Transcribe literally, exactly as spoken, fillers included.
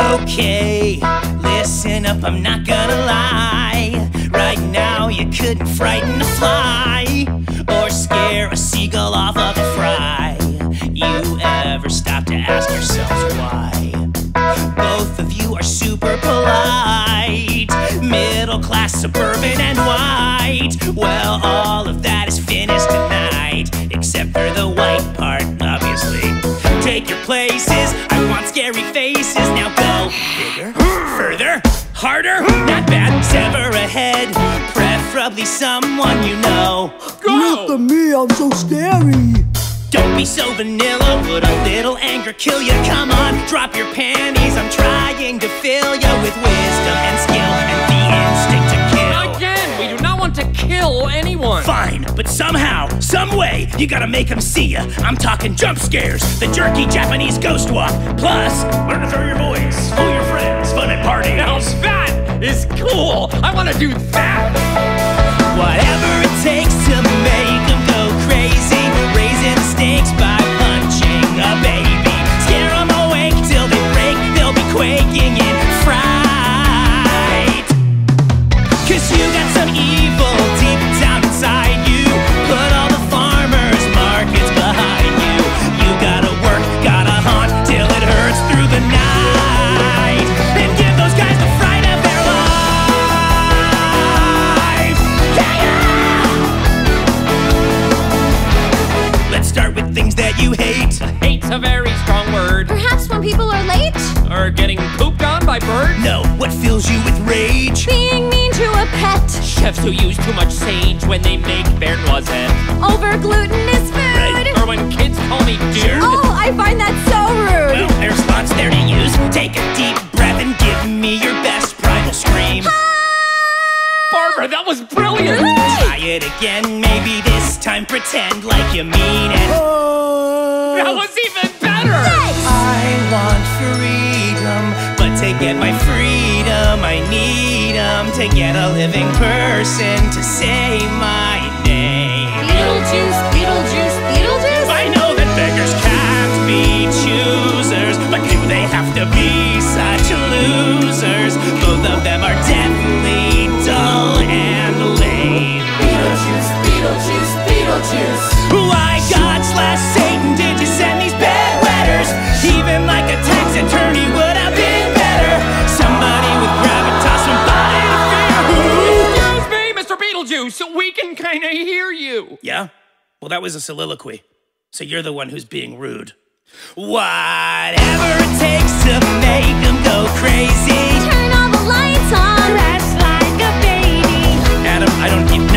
Okay, listen up, I'm not gonna lie. Right now you couldn't frighten a fly or scare a seagull off of a fry. You ever stop to ask yourselves why? Both of you are super polite, middle class, suburban, and white. Well, all of that is finished tonight, except for the white part, obviously. Take your places, I want scary faces. Now go bigger, further, harder. Not bad, sever ahead, preferably someone you know. Go! Not the me, I'm so scary. Don't be so vanilla, would a little anger kill ya? Come on, drop your panties, I'm trying to fill ya with wisdom and skill and the instinct to kill. Again, we do not want to kill anyone. Fine, but somehow, someway, you gotta make them see ya. I'm talking jump scares, the jerky Japanese ghost walk. Plus, learn to throw your voice, fool your friends, fun at parties. Now that is cool, I wanna do that. Whatever it takes to make them go crazy. Stakes by punching a baby, scare them awake till they break. They'll be quaking in fright, 'cause you got some evil deep down inside you. Put all the farmers markets behind you. You gotta work, gotta haunt till it hurts through the night, and give those guys the fright of their life. Yeah, yeah. Start with things that you hate. Hate's a very strong word. Perhaps when people are late? Or getting pooped on by birds? No, what fills you with rage? Being mean to a pet. Chefs who use too much sage when they make bear noisette. Over glutinous food. Right. Or when kids call me dude. Oh, I find that so rude. Well, there's lots there to use. Take a deep breath and give me your best primal scream. Hi. Barbara, that was brilliant! Really? Try it again, maybe this time pretend like you mean it. Oh, that was even better! Nice. I want freedom, but to get my freedom, I need 'em to get a living person to say my name. Beetlejuice, Beetlejuice, Beetlejuice! I know that beggars can't be choosers, but do they have to be such losers? Both of them are deadly. Beetlejuice, Beetlejuice. Why, God slash Satan, did you send these bad letters? Even like a tax attorney would have been better. Somebody with gravitas and body to fear. Excuse me, Mister Beetlejuice, we can kind of hear you. Yeah? Well, that was a soliloquy. So you're the one who's being rude. Whatever it takes to make them go crazy. Turn all the lights on. That's like a baby. Adam, I don't keep